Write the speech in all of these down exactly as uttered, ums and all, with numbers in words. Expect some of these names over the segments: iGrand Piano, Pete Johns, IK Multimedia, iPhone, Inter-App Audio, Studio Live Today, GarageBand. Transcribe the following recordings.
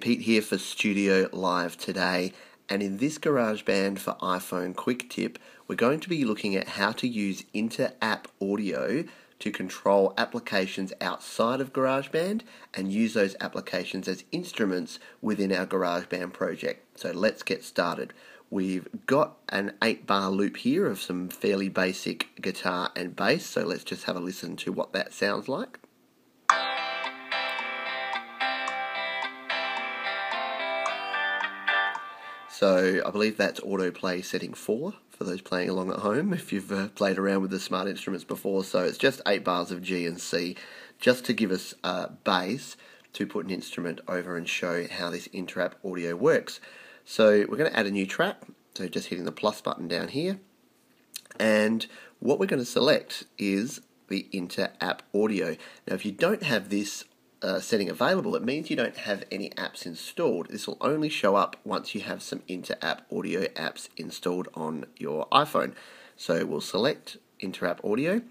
Pete here for Studio Live today, and in this GarageBand for iPhone quick tip, we're going to be looking at how to use Inter-App Audio to control applications outside of GarageBand and use those applications as instruments within our GarageBand project. So let's get started. We've got an eight bar loop here of some fairly basic guitar and bass, so let's just have a listen to what that sounds like. So I believe that's autoplay setting four for those playing along at home if you've uh, played around with the smart instruments before. So it's just eight bars of G and C just to give us uh, bass to put an instrument over and show how this Inter-App Audio works. So we're going to add a new track, so just hitting the plus button down here. And what we're going to select is the Inter-App Audio. Now if you don't have this Uh, setting available, it means you don't have any apps installed. This will only show up once you have some Inter-App Audio apps installed on your iPhone. So we'll select Inter-App Audio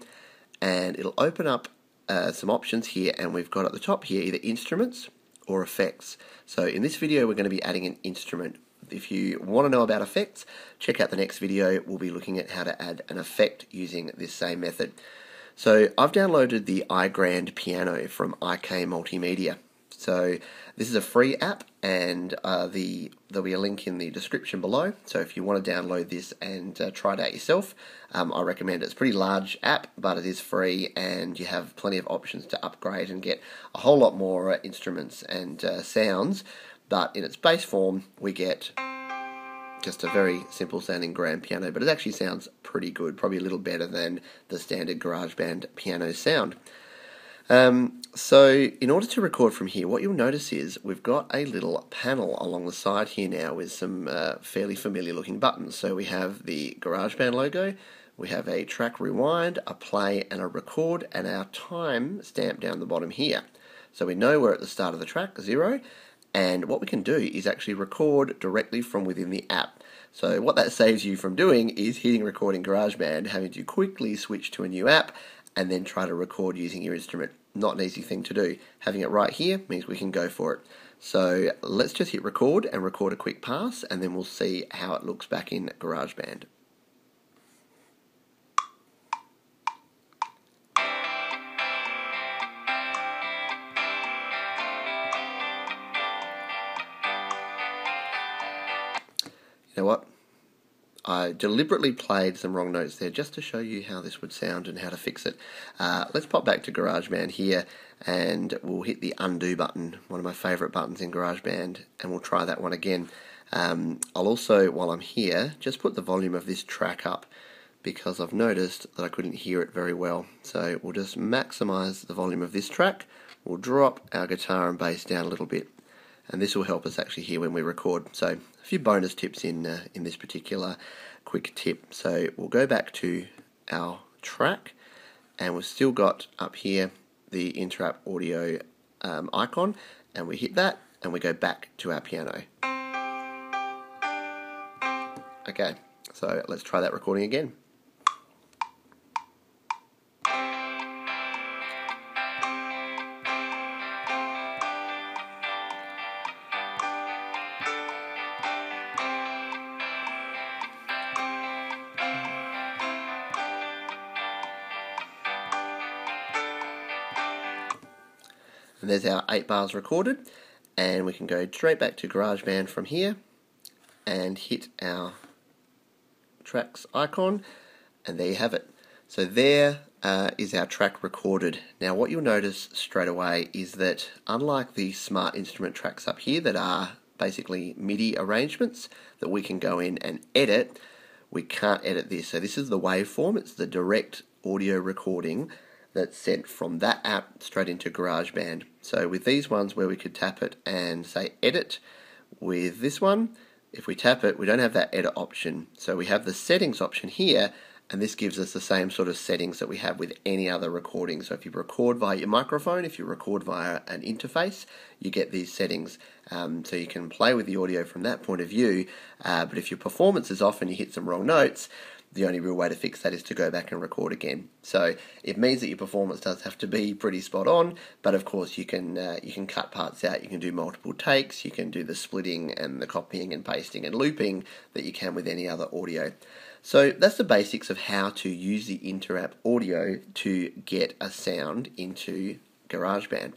and it'll open up uh, some options here, and we've got at the top here either instruments or effects. So in this video we're going to be adding an instrument. If you want to know about effects, check out the next video. We'll be looking at how to add an effect using this same method. So I've downloaded the iGrand Piano from I K Multimedia. So this is a free app, and uh, the, there'll be a link in the description below. So if you want to download this and uh, try it out yourself, um, I recommend it. It's a pretty large app, but it is free, and you have plenty of options to upgrade and get a whole lot more uh, instruments and uh, sounds. But in its base form, we get just a very simple sounding grand piano, but it actually sounds pretty good, probably a little better than the standard GarageBand piano sound. Um, so in order to record from here, what you'll notice is we've got a little panel along the side here now with some uh, fairly familiar looking buttons. So we have the GarageBand logo, we have a track rewind, a play and a record, and our time stamp down the bottom here. So we know we're at the start of the track, zero. And what we can do is actually record directly from within the app. So what that saves you from doing is hitting record in GarageBand, having to quickly switch to a new app and then try to record using your instrument. Not an easy thing to do. Having it right here means we can go for it. So let's just hit record and record a quick pass, and then we'll see how it looks back in GarageBand. You know what? I deliberately played some wrong notes there just to show you how this would sound and how to fix it. Uh, let's pop back to GarageBand here, and we'll hit the undo button, one of my favourite buttons in GarageBand, and we'll try that one again. Um, I'll also, while I'm here, just put the volume of this track up because I've noticed that I couldn't hear it very well. So we'll just maximise the volume of this track. We'll drop our guitar and bass down a little bit, and this will help us actually hear when we record. So a few bonus tips in uh, in this particular quick tip. So we'll go back to our track, and we've still got up here the Inter-App Audio um, icon, and we hit that and we go back to our piano. Okay, so let's try that recording again. And there's our eight bars recorded, and we can go straight back to GarageBand from here and hit our tracks icon, and there you have it. So there uh, is our track recorded. Now what you'll notice straight away is that unlike the smart instrument tracks up here that are basically MIDI arrangements that we can go in and edit, we can't edit this. So this is the waveform, it's the direct audio recording that's sent from that app straight into GarageBand. So with these ones where we could tap it and say edit, with this one, if we tap it, we don't have that edit option. So we have the settings option here, and this gives us the same sort of settings that we have with any other recording. So if you record via your microphone, if you record via an interface, you get these settings. Um, so you can play with the audio from that point of view, uh, but if your performance is off and you hit some wrong notes, the only real way to fix that is to go back and record again. So it means that your performance does have to be pretty spot on, but of course you can uh, you can cut parts out, you can do multiple takes, you can do the splitting and the copying and pasting and looping that you can with any other audio. So that's the basics of how to use the Inter-App Audio to get a sound into GarageBand.